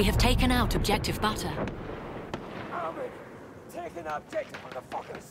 We have taken out objective Butter. Alvin, taking our objective, motherfuckers!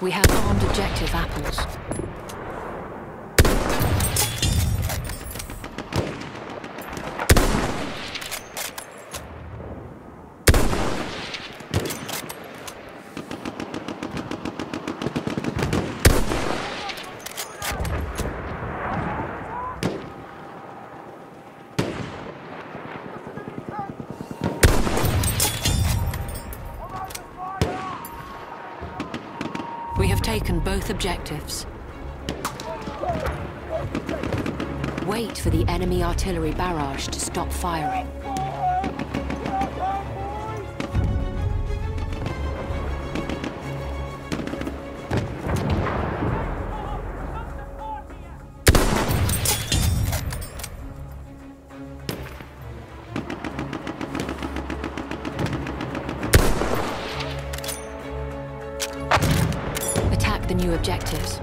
We have armed objective Apples. Taken both objectives. Wait for the enemy artillery barrage to stop firing. New objectives.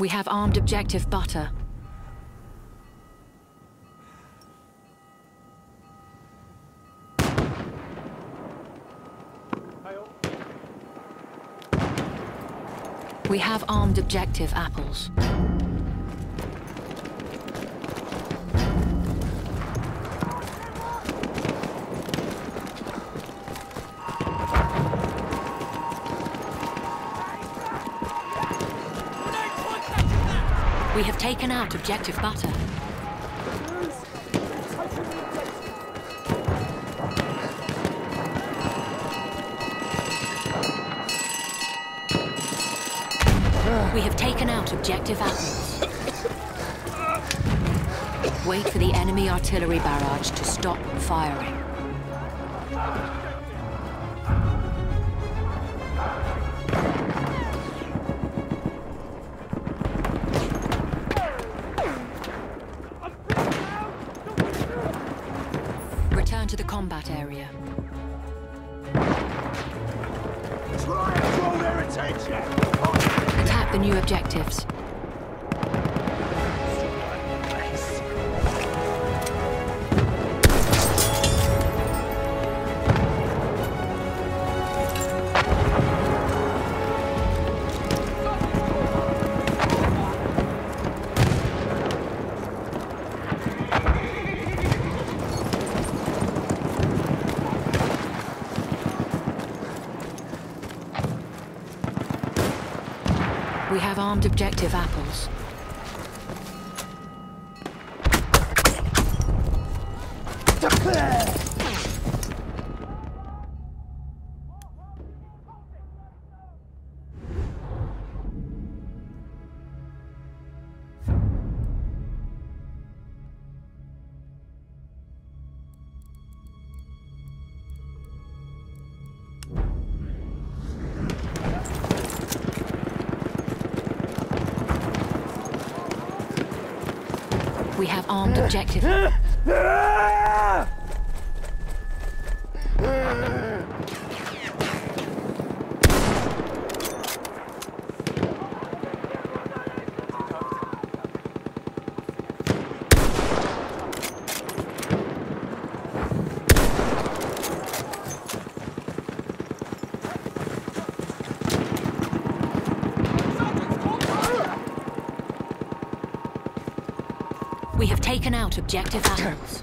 We have armed objective Butter. We have armed objective Apples. We have taken out objective Butter. We have taken out objective Apples. Wait for the enemy artillery barrage to stop firing. that area. Try and don't irritate you! Attack the new objectives. We have armed objective apples. We have armed objective. We have taken out objective animals.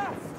Yes!